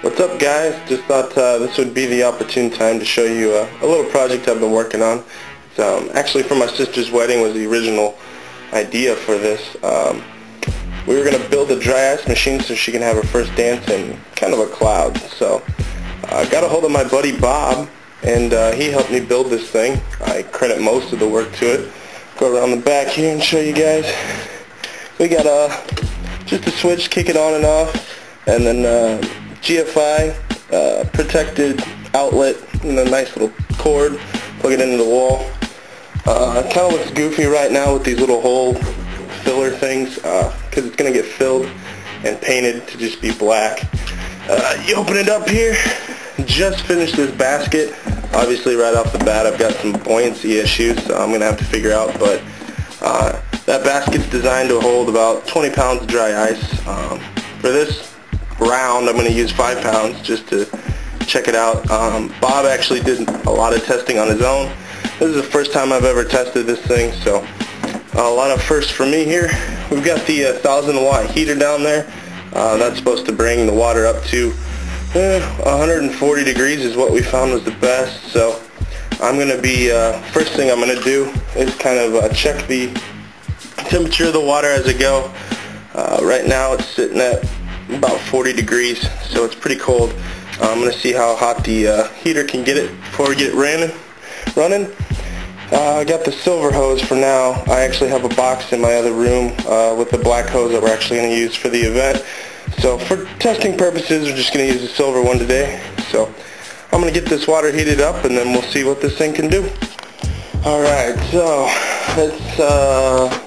What's up guys, just thought this would be the opportune time to show you a little project I've been working on. It's actually for my sister's wedding was the original idea for this. We were going to build a dry ice machine so she can have her first dance in kind of a cloud. So I got a hold of my buddy Bob and he helped me build this thing. I credit most of the work to it. Go around the back here and show you guys. We got just a switch, kick it on and off, and then GFI protected outlet and a nice little cord, plug it into the wall. It kind of looks goofy right now with these little hole filler things because it's going to get filled and painted to just be black. You open it up here, just finished this basket. Obviously right off the bat I've got some buoyancy issues so I'm going to have to figure out, but that basket's designed to hold about 20 pounds of dry ice. For this round I'm going to use 5 pounds just to check it out. Bob actually did a lot of testing on his own. This is the first time I've ever tested this thing, so a lot of firsts for me here. We've got the 1000-watt heater down there. That's supposed to bring the water up to 140 degrees is what we found was the best. So I'm going to be, first thing I'm going to do is kind of check the temperature of the water as I go. Right now it's sitting at about 40 degrees, so it's pretty cold. I'm going to see how hot the heater can get it before we get it running. I got the silver hose for now. I actually have a box in my other room with the black hose that we're actually going to use for the event. So for testing purposes, we're just going to use the silver one today. So I'm going to get this water heated up and then we'll see what this thing can do. Alright, so it's,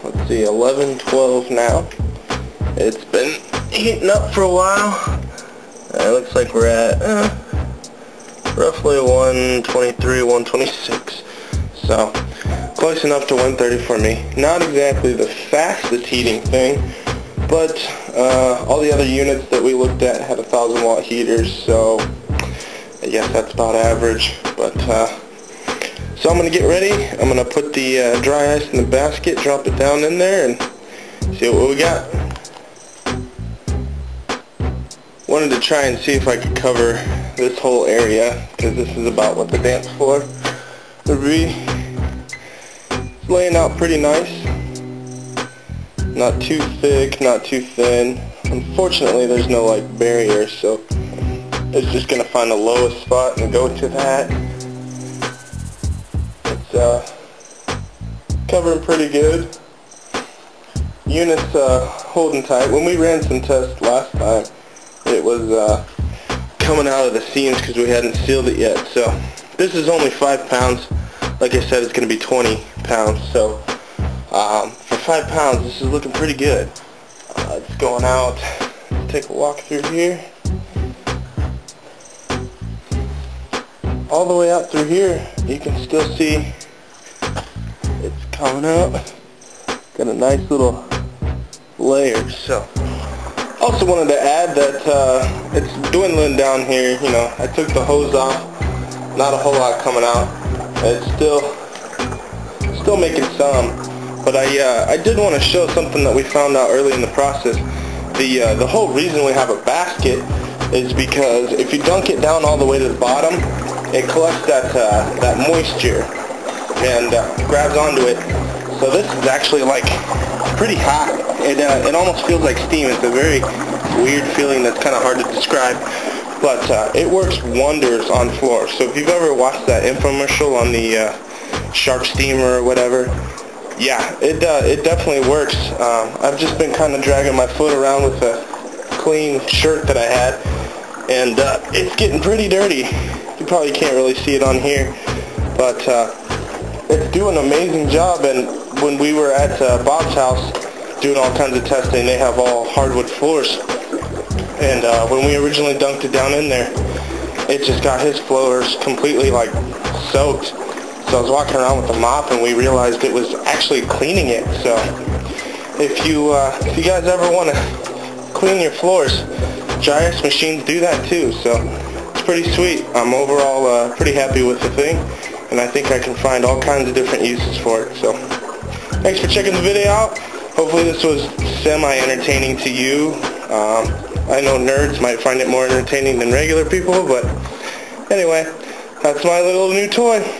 let's see, 11:12 now. It's been heating up for a while. It looks like we're at roughly 123, 126. So close enough to 130 for me. Not exactly the fastest heating thing, but all the other units that we looked at had 1000-watt heaters, so I guess that's about average. But so I'm going to get ready. I'm going to put the dry ice in the basket, drop it down in there, and see what we got. Wanted to try and see if I could cover this whole area because this is about what the dance floor would be. It's laying out pretty nice. Not too thick, not too thin. Unfortunately there's no like barrier, so it's just going to find the lowest spot and go to that. It's covering pretty good. Units holding tight. When we ran some tests last time, it was coming out of the seams because we hadn't sealed it yet. So this is only 5 pounds. Like I said, it's going to be 20 pounds. So for 5 pounds, this is looking pretty good. It's going out. Let's take a walk through here. All the way out through here, you can still see it's coming out. Got a nice little layer. So. Also wanted to add that it's dwindling down here. You know, I took the hose off, not a whole lot coming out. It's still making some, but I did want to show something that we found out early in the process. The whole reason we have a basket is because if you dunk it down all the way to the bottom, it collects that moisture and grabs onto it. So this is actually like pretty hot. It almost feels like steam. It's a very weird feeling that's kind of hard to describe, but it works wonders on floors. So if you've ever watched that infomercial on the shark steamer or whatever, yeah, it definitely works. I've just been kind of dragging my foot around with a clean shirt that I had, and it's getting pretty dirty. You probably can't really see it on here, but it's doing an amazing job. And when we were at Bob's house doing all kinds of testing, they have all hardwood floors, and when we originally dunked it down in there, it just got his floors completely like soaked. So I was walking around with a mop and we realized it was actually cleaning it. So if you guys ever want to clean your floors, dry ice machines do that too, so it's pretty sweet. I'm overall pretty happy with the thing, and I think I can find all kinds of different uses for it. So thanks for checking the video out. Hopefully this was semi-entertaining to you. I know nerds might find it more entertaining than regular people, but anyway, that's my little new toy.